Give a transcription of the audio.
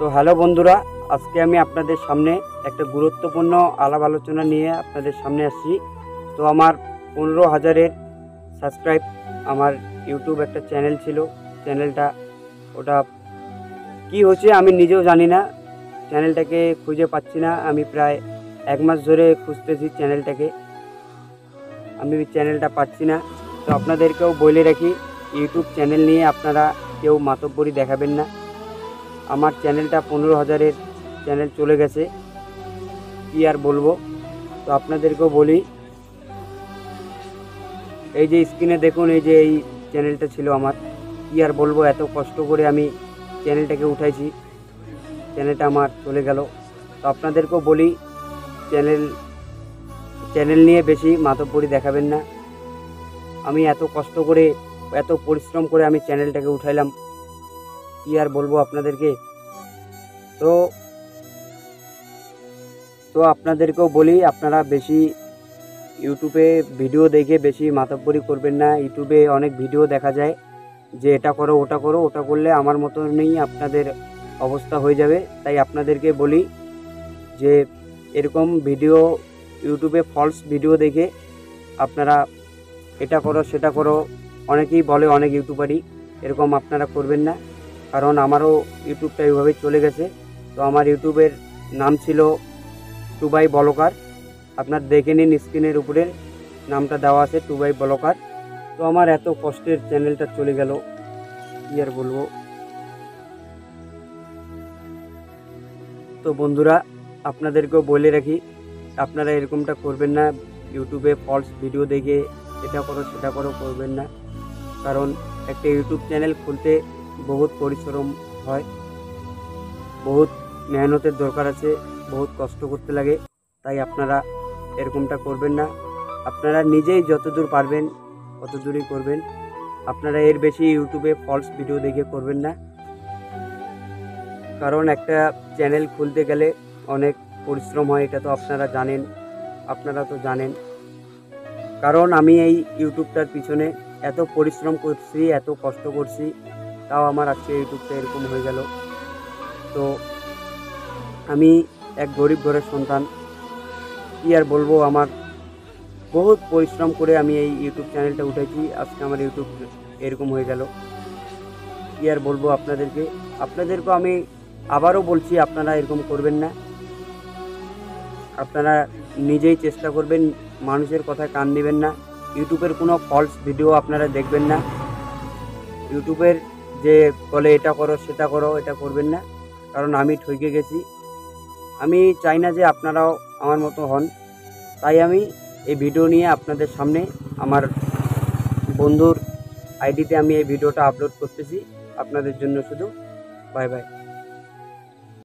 तो हेलो बंधुरा आज के अपन सामने एक गुरुत्वपूर्ण आलाप आलोचना नहीं अपन सामने आसी। तो हमार 15,000 सबसक्राइब हमार यूट्यूब एक चैनल छिलो चैनलटा ओटा कि होचे आमी निजेओ जानी ना चैनलटाके खुंजे पाच्छि ना। आमी प्राय एक मास धरे खुंजतेछि चैनलटाके आमी चैनलटा पाच्छि ना। तो आपनादेरकेओ बोले राखी यूट्यूब चैनल निये आपनारा केउ मातब्बरी देखाबेन ना। आमार चैनलटा 15,000 चैनल चले गेछे कि आर बोलबो। तो आपनादेरकेओ बोली এই যে স্ক্রিনে দেখুন এই যে এই চ্যানেলটা ছিল আমার কি আর বলবো এত কষ্ট করে আমি চ্যানেলটাকে উঠাইছি চ্যানেলটা আমার চলে গেল। তো আপনাদেরকেও বলি চ্যানেল নিয়ে বেশি মাতব্বরি দেখাবেন না। আমি এত কষ্ট করে এত পরিশ্রম করে আমি চ্যানেলটাকে উঠাইলাম কি আর বলবো আপনাদেরকে। তো তো আপনাদেরকেও বলি আপনারা বেশি यूट्यूबे भिडियो देखे बेशी मातब्बरी करबेन ना। यूट्यूबे अनेक भिडियो देखा जाए जे एटा करो ओटा करो ओटा करले आमार मतो नहीं आपनादेर अवस्था हो जाबे। ताई आपनादेरके बोली जे एरकम भिडियो यूट्यूबे फल्स भिडियो देखे आपनारा एटा करो सेटा करो अनेकेई बोले अनेक यूट्यूबारई एरकम आपनारा करबेन ना। कारण आमारो यूट्यूबटा एइभाबे चले गेछे। तो आमार यूट्यूबेर नाम छिलो टुबाई ब्लगार আপনারা দেখে নিন স্ক্রিনের উপরে নামটা দেওয়া আছে টুবাই ব্লগার। তো আমার এত কষ্টের চ্যানেলটা চলে গেল কি আর বলবো। তো বন্ধুরা আপনাদেরকেও বলে রাখি আপনারা এরকমটা করবেন না। ইউটিউবে ফলস ভিডিও দেখে এটা করো সেটা করো করবেন না। কারণ একটা ইউটিউব চ্যানেল খুলতে বহুত পরিশ্রম হয় বহুত মেহনতের দরকার আছে বহুত কষ্ট করতে লাগে। তাই আপনারা এরকমটা করবেন না। আপনারা নিজেই যতদূর পারবেন ততদূরই করবেন। আপনারা এর বেশি ইউটিউবে ফলস ভিডিও দেখে করবেন না। কারণ একটা চ্যানেল খুলতে গেলে অনেক পরিশ্রম হয় এটা তো আপনারা তো জানেন। কারণ আমি এই ইউটিউবটার পিছনে এত পরিশ্রম করছি এত কষ্ট করছি তাও আমার আজকে ইউটিউবটা এরকম হয়ে গেল। তো আমি এক গরিব ঘরের সন্তান কি আর বলবো। আমার বহুত পরিশ্রম করে আমি এই ইউটিউব চ্যানেলটা উঠাইছি আজকে আমার ইউটিউব এরকম হয়ে গেল কি আর বলবো আপনাদেরকে। আপনাদেরকেও আমি আবারও বলছি আপনারা এরকম করবেন না। আপনারা নিজেই চেষ্টা করবেন মানুষের কথায় কান দিবেন না। ইউটিউবের কোনো ফলস ভিডিও আপনারা দেখবেন না। ইউটিউবের যে বলে এটা করো সেটা করো এটা করবেন না। কারণ আমি ঠকে গেছি। আমি চাই না যে আপনারাও আমার মতো হন। তাই আমি এই ভিডিও নিয়ে আপনাদের সামনে আমার বন্ধুর আইডিতে আমি এই ভিডিওটা আপলোড করতেছি আপনাদের জন্য শুধু। Bye by.